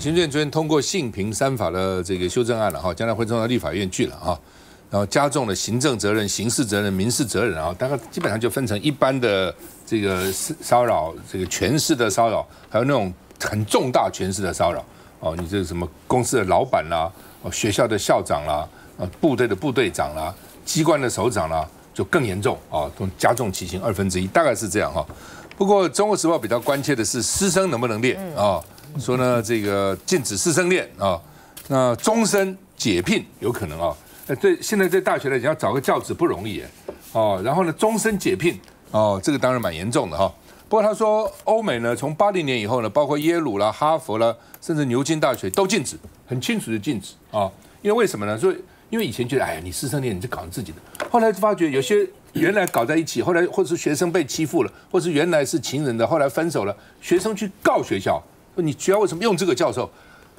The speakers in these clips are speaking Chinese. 行政院昨天通过性平三法的这个修正案了哈，将来会送到立法院去了哈。然后加重了行政责任、刑事责任、民事责任啊，大概基本上就分成一般的这个骚扰，这个权势的骚扰，还有那种很重大权势的骚扰哦，你这个什么公司的老板啦，哦学校的校长啦，部队的部队长啦，机关的首长啦，就更严重啊，都加重其刑1/2，大概是这样哈。不过《中国时报》比较关切的是师生能不能恋啊，说呢这个禁止师生恋啊，那终身解聘有可能啊。对，现在在大学来讲，要找个教职不容易哦。然后呢，终身解聘哦，这个当然蛮严重的哈。不过他说，欧美呢，从80年以后呢，包括耶鲁啦、哈佛啦，甚至牛津大学都禁止，很清楚的禁止啊。因为为什么呢？所以因为以前觉得，哎呀，你师生恋你就搞你自己的，后来发觉有些原来搞在一起，后来或是学生被欺负了，或是原来是情人的，后来分手了，学生去告学校，说你学校为什么用这个教授？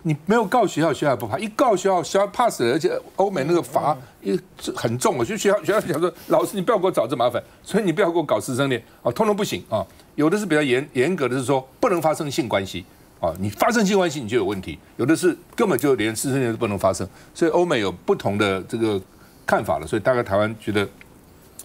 你没有告学校，学校不怕；一告学校，学校怕死了。而且欧美那个罚也很重，我去学校讲说，老师你不要给我找这麻烦，所以你不要给我搞师生恋啊，通通不行啊。有的是比较严格的，是说不能发生性关系啊，你发生性关系你就有问题；有的是根本就连师生恋都不能发生。所以欧美有不同的这个看法了，所以大概台湾觉得。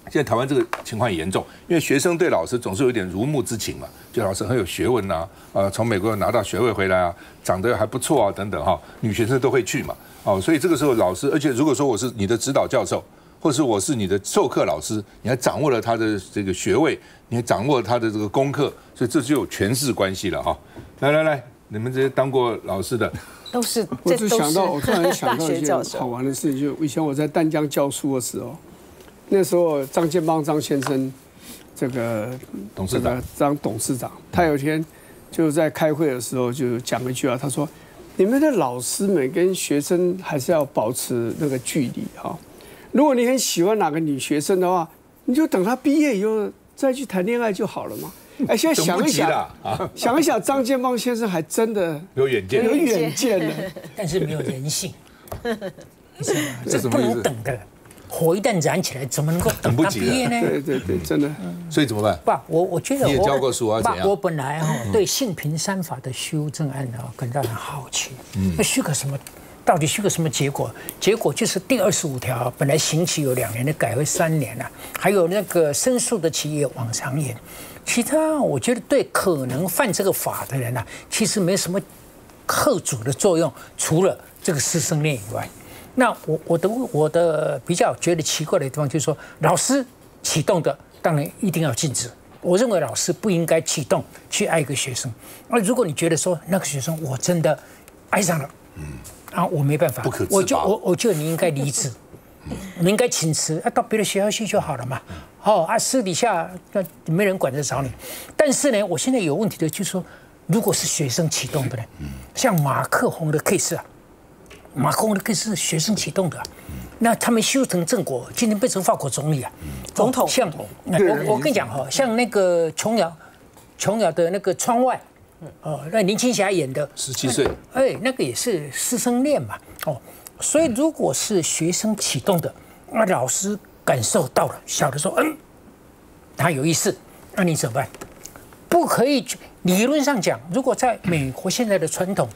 现在台湾这个情况很严重，因为学生对老师总是有一点如沐之情嘛，就老师很有学问呐，从美国拿到学位回来啊，长得还不错啊，等等哈，女学生都会去嘛，哦，所以这个时候老师，而且如果说我是你的指导教授，或是我是你的授课老师，你还掌握了他的这个学位，你还掌握了他的这个功课，所以这就有权势关系了哈。来，你们这些当过老师的。都是，我就想到，我突然想到一件好玩的事情，就以前我在淡江教书的时候。那时候张建邦张先生，这个董事长，他有一天就在开会的时候就讲一句啊，他说：“你们的老师们跟学生还是要保持那个距离哈。如果你很喜欢哪个女学生的话，你就等她毕业以后再去谈恋爱就好了嘛。”哎，现在想一想，想一想，张建邦先生还真的有远见呢，但是没有人性，这不能等的。火一旦燃起来，怎么能够等不及呢？对，真的。所以怎么办？爸，我觉得你也教过书啊，怎样？我本来哈对性平三法的修正案啊感到很好奇，那许可什么？到底许可什么结果？结果就是第25条本来刑期有2年的改为3年了，还有那个申诉的期也往上延。其他我觉得对可能犯这个法的人啊，其实没什么贺阻的作用，除了这个师生恋以外。那我的比较觉得奇怪的地方就是说，老师启动的当然一定要禁止。我认为老师不应该启动去爱一个学生。那如果你觉得说那个学生我真的爱上了，我没办法，我就你应该离职，你应该请辞，到别的学校去就好了嘛。私底下那没人管得着你。但是呢，我现在有问题的就是说，如果是学生启动的呢，像马克宏的 case 啊。马克宏的 case 是学生启动的，那他们修成正果，今天变成法国总理啊，总统。像我跟你讲哈，像那个琼瑶的那个窗外，哦，那林青霞演的，17岁，哎，那个也是师生恋嘛，哦，所以如果是学生启动的，那老师感受到了，晓得说，他有意思，那你怎么办？不可以，理论上讲，如果在美国现在的传统。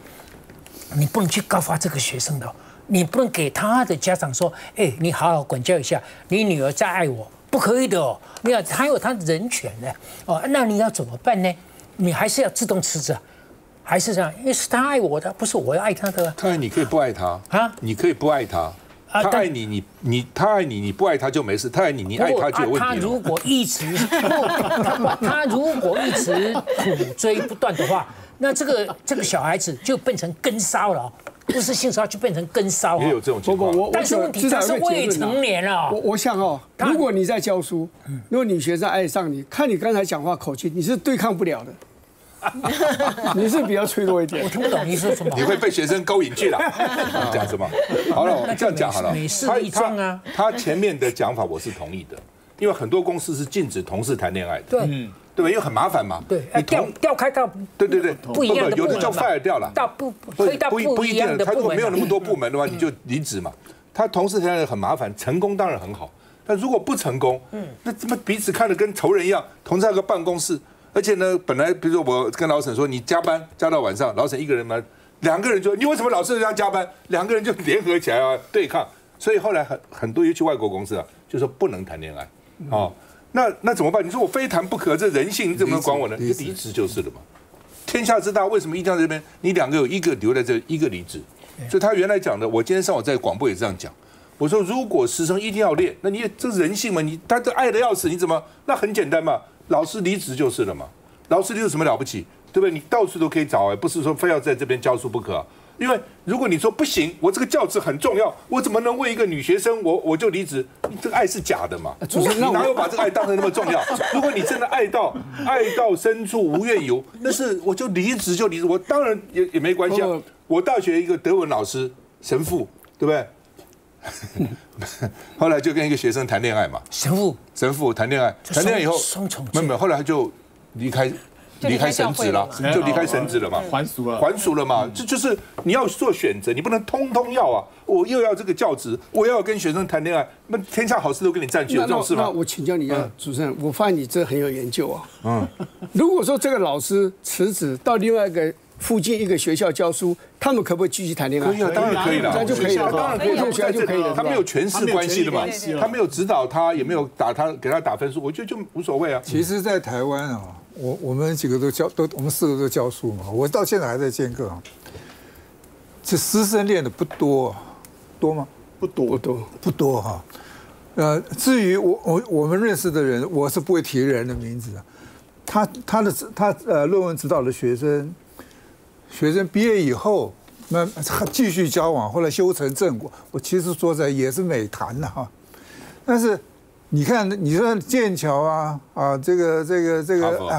你不能去告发这个学生的，你不能给他的家长说，哎，你好好管教一下，你女儿再爱我，不可以的哦。你看，他有他人权的哦，那你要怎么办呢？你还是要自动辞职，还是这样？因为是他爱我的，不是我要爱他的。他你可以不爱他啊，你可以不爱他。他爱你，他爱你，你不爱他就没事；他爱你，你爱他就有问题。他如果一直苦追不断的话。那这个小孩子就变成跟骚了，不是性骚扰就变成跟骚。也有这种情况，但是问题他是未成年了。我想哦，如果你在教书，如果女学生爱上你，看你刚才讲话口气，你是对抗不了的。你是比较脆弱一点，我听不懂你说什么。你会被学生勾引去了，这样子吗？好了，我们这样讲好了。他前面的讲法我是同意的，因为很多公司是禁止同事谈恋爱的。对。对吧？因为很麻烦嘛。对，调开到对，不一样的部门，有的叫 fire 掉了，不一定的。他如果没有那么多部门的话，你就离职嘛。他同事现在很麻烦，成功当然很好，但如果不成功，那怎么彼此看得跟仇人一样？同在一个办公室，而且呢，本来比如说我跟老沈说，你加班加到晚上，老沈一个人嘛，两个人就你为什么老是这样加班？两个人就联合起来啊对抗。所以后来很多尤其外国公司啊，就说不能谈恋爱哦。那怎么办？你说我非谈不可，这人性你怎么能管我呢？你离职就是了嘛。天下之大，为什么一定要在这边？你两个有一个留在这，一个离职。所以他原来讲的，我今天上午在广播也这样讲。我说，如果师生一定要练，那你也这是人性嘛？你他都爱的要死，你怎么？那很简单嘛，老师离职就是了嘛。老师离职有什么了不起？对不对？你到处都可以找哎，不是说非要在这边教书不可、啊。因为如果你说不行，我这个教职很重要，我怎么能为一个女学生我就离职？你这个爱是假的嘛？你哪有把这个爱当成那么重要？如果你真的爱到深处无怨尤，那是我就离职，我当然也没关系啊。我大学一个德文老师神父，对不对？后来就跟一个学生谈恋爱嘛，神父谈恋爱以后，没有，后来他就离开神职了，就离开神职了嘛，还俗了嘛，这就是你要做选择，你不能通通要啊，我又要这个教职，我要跟学生谈恋爱，那天下好事都给你占据了，这种事吗？那我请教你啊，主持人，我发现你这很有研究啊。如果说这个老师辞职到另外一个。附近一个学校教书，他们可不可以继续谈恋爱？可以啊，当然可以了，这样就可以了，当然可以，这样就可以了。他没有权势关系的嘛，他没有指导他，也没有打他，给他打分数，我觉得就无所谓啊。其实，在台湾啊，我们几个我们四个都教书嘛，我到现在还在兼课啊。这师生恋的不多，多吗？不多哈。至于我们认识的人，我是不会提人的名字的。他论文指导的学生毕业以后，那继续交往，后来修成正果。我其实说在也是美谈了哈，但是你看，你说剑桥啊，这个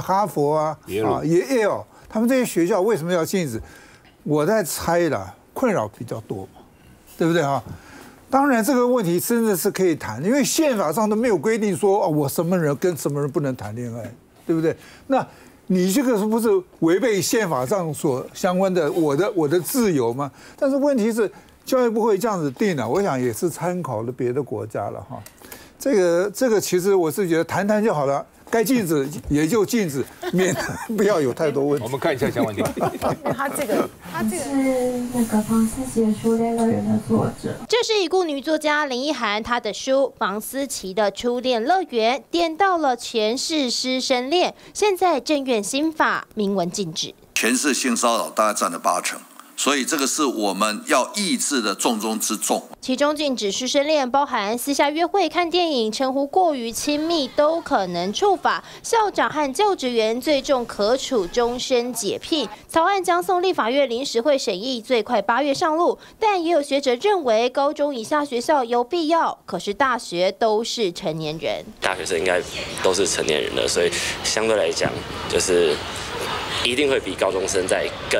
哈佛啊，耶鲁，他们这些学校为什么要禁止？我在猜了，困扰比较多嘛，对不对啊？当然这个问题真的是可以谈，因为宪法上都没有规定说我什么人跟什么人不能谈恋爱，对不对？那。你这个是不是违背宪法上所相关的我的自由吗？但是问题是，教育部会这样子定了，我想也是参考了别的国家了哈。这个其实我是觉得谈谈就好了，该禁止也就禁止，免得不要有太多问题。我们看一下相关问题。他这个是那个房思琪书《恋乐园》的作者，这是已故女作家林奕含她的书《房思琪的初恋乐园》，点到了前世师生恋，现在政院新法明文禁止。前世性骚扰大概占了80%。所以这个是我们要抑制的重中之重。其中禁止师生恋，包含私下约会、看电影、称呼过于亲密，都可能触法。校长和教职员最重可处终身解聘。草案将送立法院临时会审议，最快8月上路。但也有学者认为，高中以下学校有必要，可是大学都是成年人，大学生应该都是成年人了，所以相对来讲，就是一定会比高中生在更。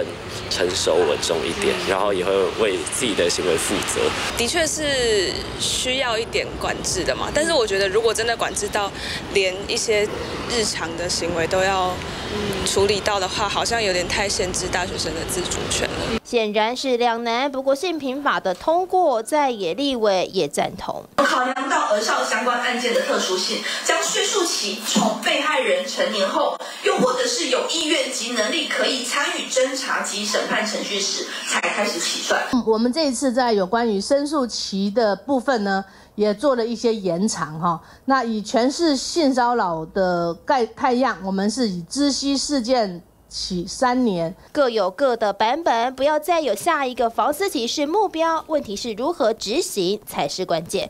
成熟稳重一点，然后也会为自己的行为负责。的确是需要一点管制的嘛，但是我觉得如果真的管制到连一些日常的行为都要处理到的话，好像有点太限制大学生的自主权了。显然是两难，不过性平法的通过，在野立委也赞同。考量到儿少相关案件的特殊性，将叙述其从被害人成年后，又或者是有意愿及能力可以参与侦查及审判程序时，才开始起算。我们这一次在有关于申诉期的部分呢，也做了一些延长哈。那以全市性骚扰的概样，我们是以知悉事件。起3年，各有各的版本，不要再有下一个房思琪是目标，问题是如何执行才是关键。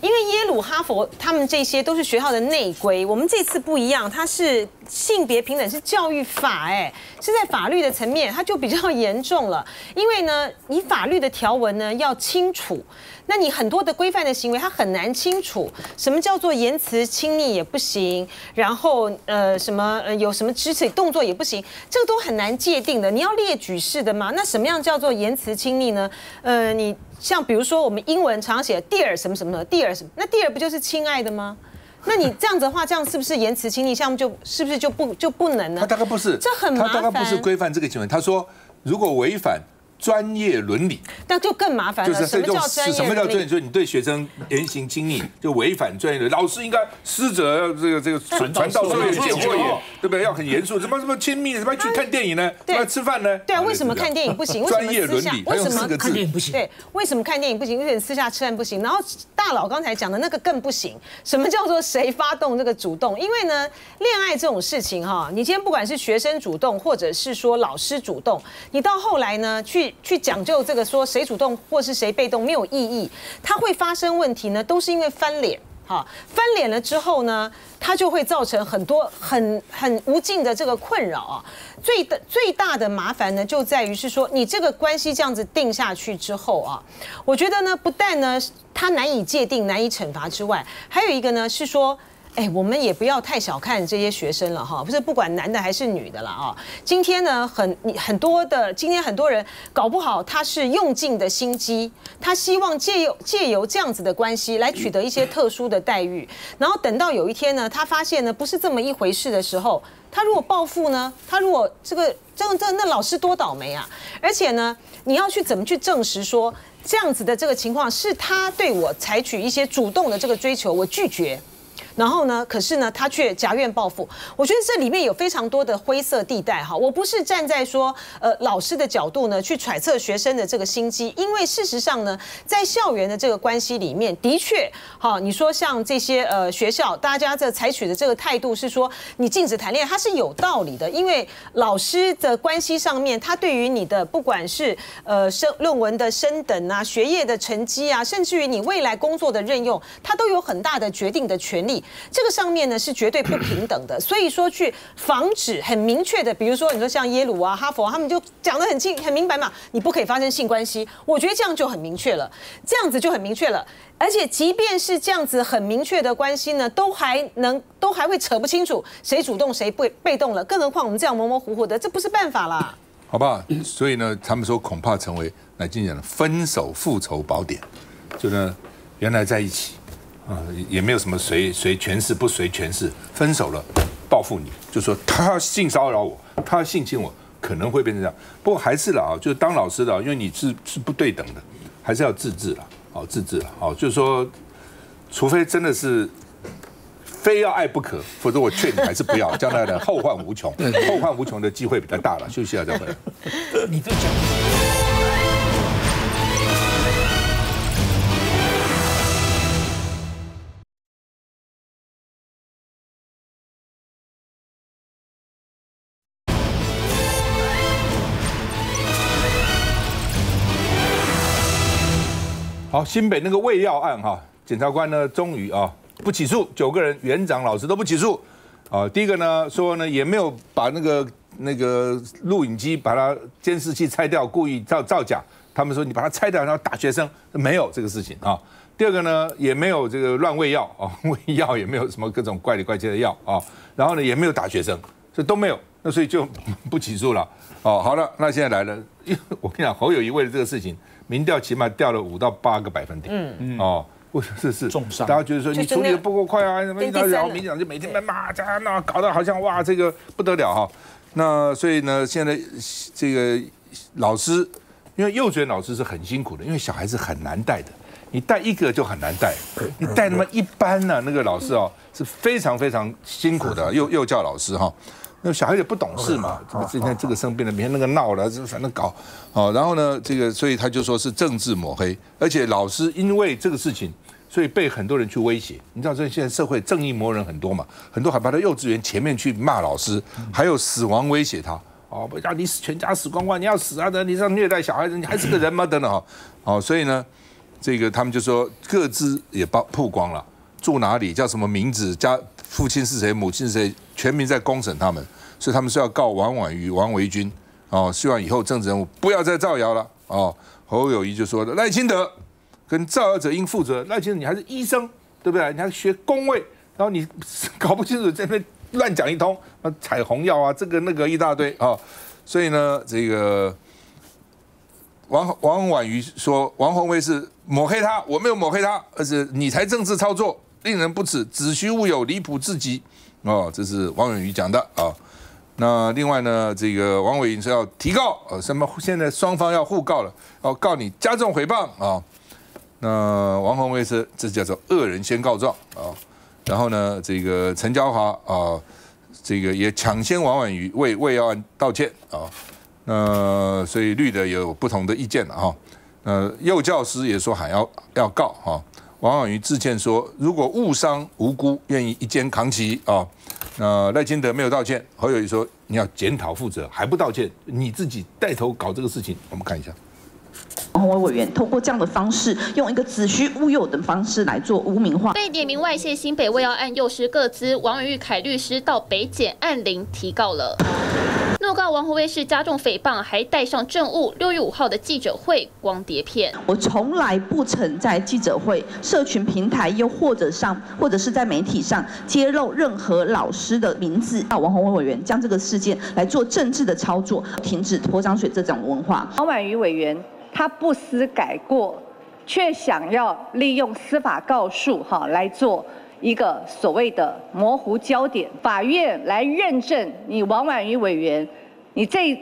因为耶鲁、哈佛他们这些都是学校的内规，我们这次不一样，它是性别平等，是教育法，哎，是在法律的层面，它就比较严重了。因为呢，你法律的条文呢要清楚，那你很多的规范的行为它很难清楚，什么叫做言辞亲密也不行，然后有什么肢体动作也不行，这个都很难界定的。你要列举式的嘛？那什么样叫做言辞亲密呢？你。像比如说，我们英文常写 dear 什么什么 ，dear 什么，那 dear 不就是亲爱的吗？那你这样子的话，这样是不是言辞亲密项目就是不是就不能呢？他大概不是，这很麻烦。他大概不是规范这个行为。他说，如果违反专业伦理，那就更麻烦了。就是什么叫专业？什么叫专业？就是你对学生言行轻佞，就违反专业伦理。老师应该师者这个传道授业解惑也，对不对？要很严肃，什么亲密，什么去看电影呢？要吃饭呢？对啊，为什么看电影不行？专业伦理，为什么看电影不行？对，为什么看电影不行？为什么私下吃饭不行？然后大佬刚才讲的那个更不行。什么叫做谁发动这个主动？因为呢，恋爱这种事情哈，你今天不管是学生主动，或者是说老师主动，你到后来呢去讲究这个说谁主动或是谁被动没有意义，它会发生问题呢，都是因为翻脸哈，翻脸了之后呢，它就会造成很多很无尽的这个困扰啊。最大的麻烦呢，就在于是说你这个关系这样子定下去之后啊，我觉得呢，不但呢它难以界定、难以惩罚之外，还有一个呢是说。哎，我们也不要太小看这些学生了哈，不是不管男的还是女的了啊。今天呢，很多人搞不好他是用尽的心机，他希望借由这样子的关系来取得一些特殊的待遇，然后等到有一天呢，他发现呢不是这么一回事的时候，他如果报复呢，他如果那老师多倒霉啊！而且呢，你要去怎么去证实说这样子的这个情况是他对我采取一些主动的这个追求，我拒绝。然后呢？可是呢，他却夹怨报复。我觉得这里面有非常多的灰色地带哈。我不是站在说老师的角度呢去揣测学生的这个心机，因为事实上呢，在校园的这个关系里面，的确哈，你说像这些学校，大家这采取的这个态度是说你禁止谈恋爱，它是有道理的，因为老师的关系上面，他对于你的不管是论文的升等啊、学业的成绩啊，甚至于你未来工作的任用，他都有很大的决定的权利。这个上面呢是绝对不平等的，所以说去防止很明确的，比如说你说像耶鲁啊、哈佛啊，他们就讲得很明白嘛，你不可以发生性关系。我觉得这样就很明确了，这样子就很明确了。而且即便是这样子很明确的关系呢，都还会扯不清楚谁主动谁被动了，更何况我们这样模模糊糊的，这不是办法啦。好吧，所以呢，他们说恐怕成为乃菁讲的分手复仇宝典，就呢原来在一起。啊，也没有什么谁权势不谁权势，分手了，报复你，就说他性骚扰我，他性侵我，可能会变成这样。不过还是啦，就是当老师的，因为你是不对等的，还是要自制啦，好自制啦，好，就是说，除非真的是非要爱不可，否则我劝你还是不要，将来的后患无穷，后患无穷的机会比较大了。休息一下再回来。你这讲。好，新北那个胃药案哈，检察官呢终于啊不起诉9个人，园长、老师都不起诉啊。第一个呢说呢也没有把那个录影机把它监视器拆掉，故意造假。他们说你把它拆掉然后打学生，没有这个事情啊。第二个呢也没有这个乱喂药啊，喂药也没有什么各种怪里怪气的药啊。然后呢也没有打学生，这都没有，那所以就不起诉了。哦，好了，那现在来了，我跟你讲，侯友宜为了这个事情。民调起码掉了5到8个百分点，哦，是重伤，大家觉得说你处理的不够快啊，什么一到然后民调就每天在骂，那搞得好像哇这个不得了哈。那所以呢，现在这个老师，因为幼稚园老师是很辛苦的，因为小孩子很难带的，你带一个就很难带，你带那么一班呢，那个老师哦是非常非常辛苦的，幼教老师哈。那小孩也不懂事嘛，今天这个生病了，明天那个闹了，反正搞，哦，然后呢，这个所以他就说是政治抹黑，而且老师因为这个事情，所以被很多人去威胁。你知道，现在社会正义魔人很多嘛，很多还跑到幼稚园前面去骂老师，还有死亡威胁他，哦，让你全家死光光，你要死啊！你这样虐待小孩子，你还是个人吗？等等哈，哦，所以呢，这个他们就说各自也曝光了，住哪里，叫什么名字，家。父亲是谁，母亲是谁，全民在公审他们，所以他们是要告王婉瑜、王维君哦，希望以后政治人物不要再造谣了哦。侯友宜就说赖清德跟造谣者应负责，赖清德你还是医生对不对？你还学工位，然后你搞不清楚在那边乱讲一通，彩虹药啊，这个那个一大堆哦。所以呢，这个王婉瑜说王宏威是抹黑他，我没有抹黑他，而是你才政治操作。令人不齿，子虚乌有，离谱至极。哦，这是王婉瑜讲的啊。那另外呢，这个王伟银是要提告，什么现在双方要互告了，要告你加重诽谤啊。那王宏威是这叫做恶人先告状啊。然后呢，这个陈椒华啊，这个也抢先王婉瑜为要案道歉啊。那所以绿的有不同的意见了哈。幼教师也说喊要告哈。王婉瑜致歉说，如果误伤无辜，愿意一肩扛起啊。那赖清德没有道歉，侯友宜说你要检讨负责，还不道歉，你自己带头搞这个事情。我们看一下。 王宏威委员通过这样的方式，用一个子虚乌有的方式来做污名化。被点名外泄新北卫药案幼师个资，王宇凯律师到北检按铃提告了。怒告王宏威是加重诽谤，还带上证物。6月5号的记者会光碟片，我从来不曾在记者会、社群平台，又或者是在媒体上揭露任何老师的名字。那王宏威委员将这个事件来做政治的操作，停止泼脏水这种文化。王婉瑜委员。 他不思改过，却想要利用司法告诉来做一个所谓的模糊焦点，法院来认证你王婉瑜委员，你这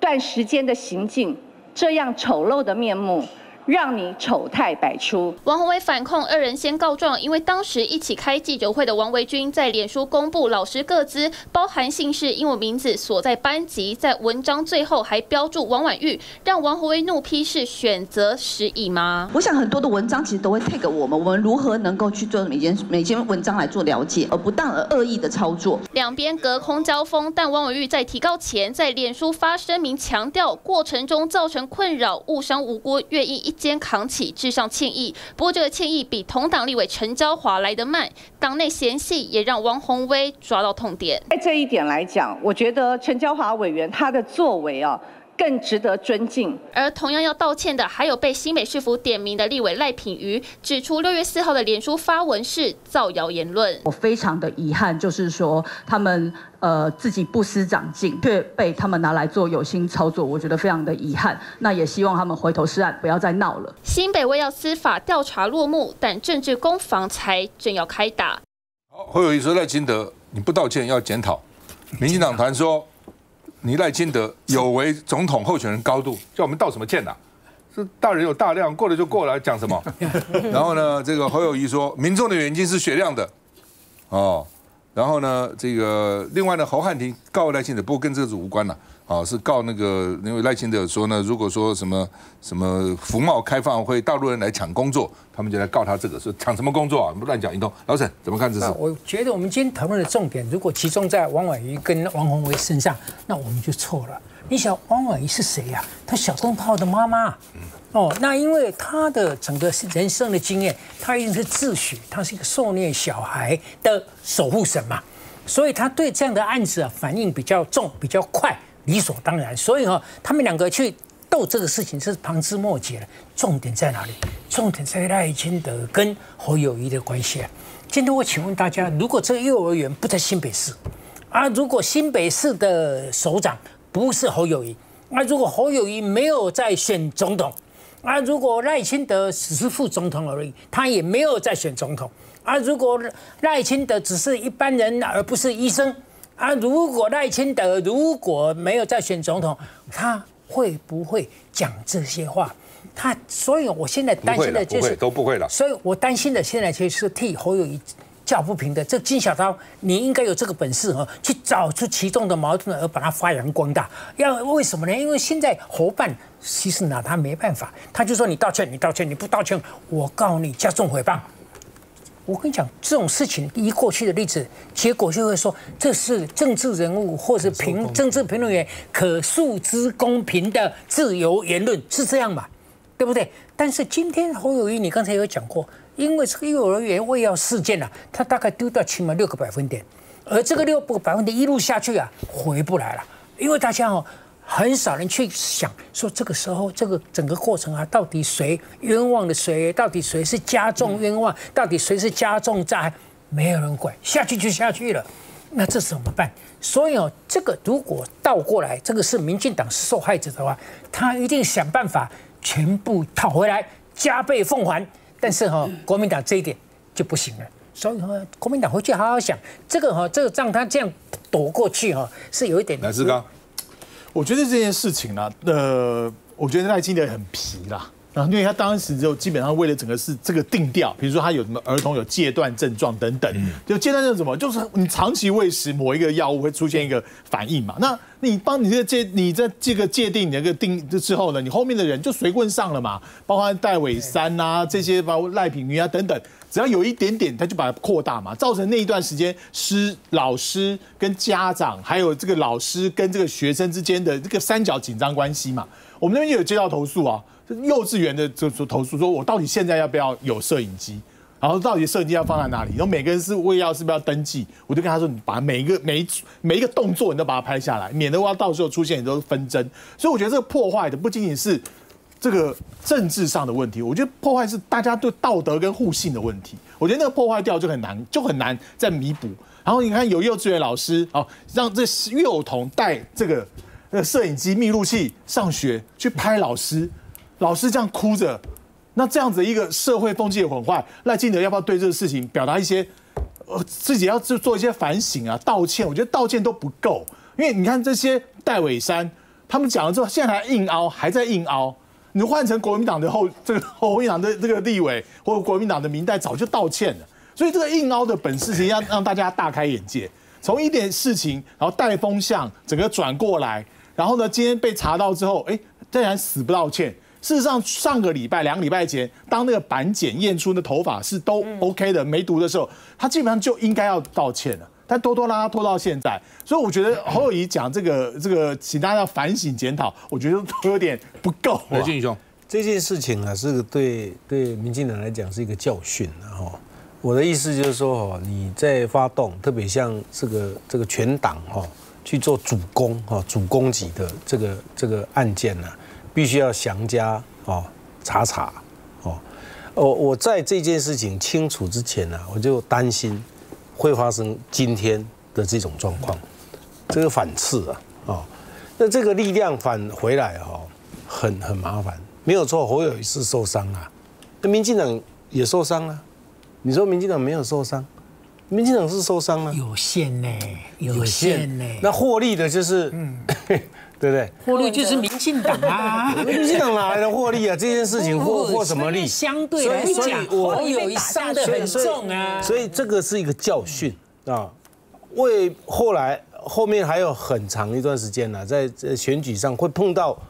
段时间的行径这样丑陋的面目。 让你丑态百出。王宏威反控二人先告状，因为当时一起开记者会的王维君在脸书公布老师个资，包含姓氏、英文名字、所在班级，在文章最后还标注王婉玉，让王宏威怒批是选择失忆吗？我想很多的文章其实都会 take 我们如何能够去做每件文章来做了解，而不当而恶意的操作。两边隔空交锋，但王婉玉在提告前在脸书发声明强调，过程中造成困扰、误伤无辜，愿意一肩扛起，致上歉意。不过，这个歉意比同党立委陈椒华来得慢，党内嫌隙也让王宏威抓到痛点。在这一点来讲，我觉得陈椒华委员他的作为啊，更值得尊敬。而同样要道歉的，还有被新北市府点名的立委赖品妤，指出6月4号的脸书发文是造谣言论。我非常的遗憾，就是说他们。 自己不思长进，却被他们拿来做有心操作，我觉得非常的遗憾。那也希望他们回头是岸，不要再闹了。新北卫药司法调查落幕，但政治攻防才正要开打。好，侯友宜说赖清德你不道歉要检讨，民进党团说你赖清德有违总统候选人高度，叫我们道什么歉啊？这大人有大量，过了就过了，讲什么？然后呢，这个侯友宜说民众的眼睛是雪亮的，哦。 然后呢，这个另外呢，侯汉廷告赖清德，不过跟这个无关了啊，是告那个，因为赖清德说呢，如果说什么服贸开放会大陆人来抢工作，他们就来告他这个，说抢什么工作啊？乱讲一通。老沈怎么看这事？我觉得我们今天讨论的重点，如果集中在王婉瑜跟王宏威身上，那我们就错了。你想王婉瑜是谁呀？她小灯泡的妈妈。 哦，那因为他的整个人生的经验，他一定是自诩他是一个受虐小孩的守护神嘛，所以他对这样的案子啊反应比较重、比较快，理所当然。所以哦，他们两个去斗这个事情是旁枝末节的。重点在哪里？重点在赖清德跟侯友宜的关系啊。今天我请问大家，如果这个幼儿园不在新北市，啊，如果新北市的首长不是侯友宜，那如果侯友宜没有在选总统？ 啊，如果赖清德只是副总统而已，他也没有在选总统。啊，如果赖清德只是一般人而不是医生，啊，如果赖清德如果没有在选总统，他会不会讲这些话？他，所以我现在担心的就是都不会了。所以我担心的现在就是替侯友宜叫不平的。这金小刀，你应该有这个本事哦，去找出其中的矛盾而把它发扬光大。要为什么呢？因为现在侯办。 其实拿他没办法，他就说你道歉，你道歉，你不道歉，我告你加重诽谤。我跟你讲，这种事情依过去的例子，结果就会说这是政治人物或是政治评论员可诉之公平的自由言论，是这样嘛？对不对？但是今天侯友宜，你刚才有讲过，因为这个幼儿园喂药事件啊，他大概丢掉起码6个百分点，而这个6个百分点一路下去啊，回不来了，因为大家哦。 很少人去想说，这个时候这个整个过程啊，到底谁冤枉的谁，到底谁是加重冤枉，到底谁是加重诈害，没有人管，下去就下去了。那这怎么办？所以哦，这个如果倒过来，这个是民进党是受害者的话，他一定想办法全部讨回来，加倍奉还。但是哈，国民党这一点就不行了。所以哈，国民党回去好好想这个哈，这个让他这样躲过去哈，是有一点。乃至刚，我觉得这件事情啦，我觉得赖清德很皮啦。 啊，因为他当时就基本上为了整个事这个定调，比如说他有什么儿童有戒断症状等等，就戒断症什么，就是你长期喂食某一个药物会出现一个反应嘛。那你帮你这戒，你这个界定你那个定之后呢，你后面的人就随棍上了嘛，包括戴伟山啊这些，包括赖品妤啊等等，只要有一点点，他就把它扩大嘛，造成那一段时间老师跟家长，还有这个老师跟这个学生之间的这个三角紧张关系嘛。我们那边也有接到投诉啊。 幼稚园的就投诉说，我到底现在要不要有摄影机？然后到底摄影机要放在哪里？然后每个人是为要是不是要登记？我就跟他说，你把每一个动作你都把它拍下来，免得我到时候出现很多纷争。所以我觉得这个破坏的不仅仅是这个政治上的问题，我觉得破坏是大家对道德跟互信的问题。我觉得那个破坏掉就很难再弥补。然后你看有幼稚园老师哦，让这幼童带这个摄影机、密录器上学去拍老师。 老师这样哭着，那这样子一个社会风气的混坏，赖清德要不要对这个事情表达一些，自己要做一些反省啊、道歉？我觉得道歉都不够，因为你看这些戴伟山他们讲了之后，现在还在硬凹。你换成国民党的国民党的这个立委或者国民党的民代早就道歉了，所以这个硬凹的本事情要让大家大开眼界，从一点事情，然后带风向，整个转过来，然后呢，今天被查到之后，哎，竟然死不道歉。 事实上，上个礼拜、2个礼拜前，当那个版检验出的头发是都 OK 的、没毒的时候，他基本上就应该要道歉了。但拖拖拉拉拖到现在，所以我觉得侯友宜讲这个，请大家要反省检讨，我觉得都有点不够、啊。雷俊雄，这件事情啊，是对民进党来讲是一个教训哈。我的意思就是说哈，你在发动，特别像这个全党哈去做主攻哈、主攻击的这个案件呢、啊。 必须要详加哦查哦，我在这件事情清楚之前呢、啊，我就担心会发生今天的这种状况，这个反刺啊哦，那这个力量返回来哦，很麻烦，没有错，侯友宜是受伤啊，那民进党也受伤啊，你说民进党没有受伤，民进党是受伤啊，有限呢，有限呢，那获利的就是对不对？获利就是民进党啊，民进党哪来的获利啊？这件事情获什么利？相对来讲，我有一伤得很重啊。所以这个是一个教训啊，为后面还有很长一段时间呢，在选举上会碰到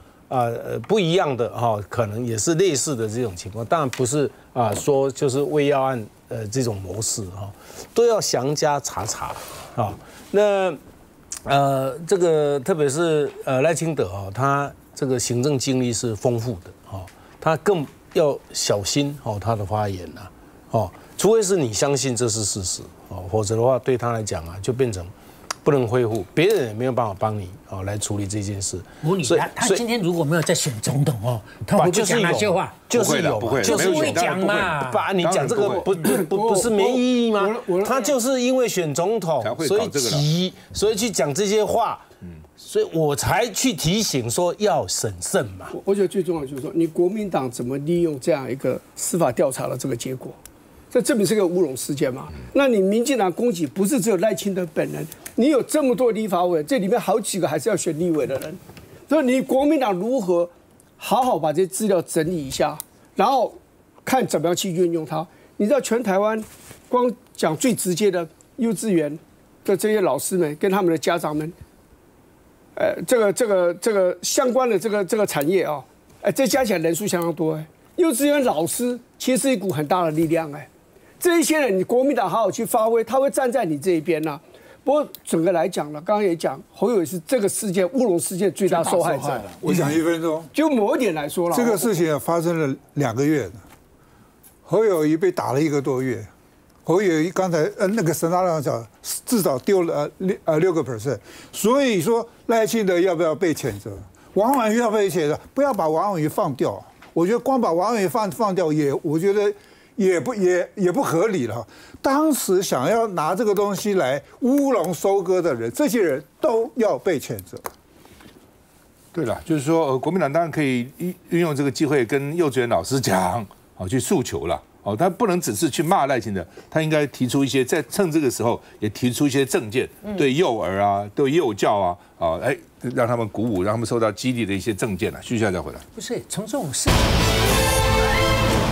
不一样的哈，可能也是类似的这种情况。当然不是啊，说就是为要按这种模式哈，都要详加查啊。那。 这个特别是赖清德啊，他这个行政经历是丰富的啊，他更要小心哦他的发言呐，哦，除非是你相信这是事实哦，否则的话对他来讲啊，就变成不能恢复，别人也没有办法帮你哦来处理这件事。所以他今天如果没有在选总统哦，他会讲哪些话？就是有，就是会讲嘛。把你讲这个不是没意义吗？他就是因为选总统，所以去讲这些话，所以我才去提醒说要审慎嘛。我觉得最重要就是说，你国民党怎么利用这样一个司法调查的这个结果，这证明是个乌龙事件嘛？那你民进党攻击不是只有赖清德本人，你有这么多立法委，这里面好几个还是要选立委的人，所以你国民党如何？ 好好把这些资料整理一下，然后看怎么样去运用它。你知道，全台湾光讲最直接的幼稚园的这些老师们跟他们的家长们，这个相关的这个产业啊，这加起来人数相当多。幼稚园老师其实是一股很大的力量这一些人你国民党好好去发挥，他会站在你这一边呐。不过整个来讲呢，刚刚也讲，侯友宜是这个事件乌龙事件最大受害者。我讲1分钟，就某一点来说了，这个事情发生了2个月了，侯友宜被打了1个多月，侯友宜刚才那个沈大亮讲至少丢了6%，所以说赖清德要不要被谴责？王婉瑜要被谴责，不要把王婉瑜放掉。我觉得光把王婉瑜放掉也，我觉得。 也不合理了。当时想要拿这个东西来乌龙收割的人，这些人都要被谴责。对了，就是说，国民党当然可以运用这个机会跟幼稚园老师讲，好去诉求了，哦，他不能只是去骂赖清德，他应该提出一些，在趁这个时候也提出一些政见，对幼儿啊，对幼教啊，啊，哎，让他们鼓舞，让他们受到激励的一些政见啊。徐校长回来，不是从这种事情。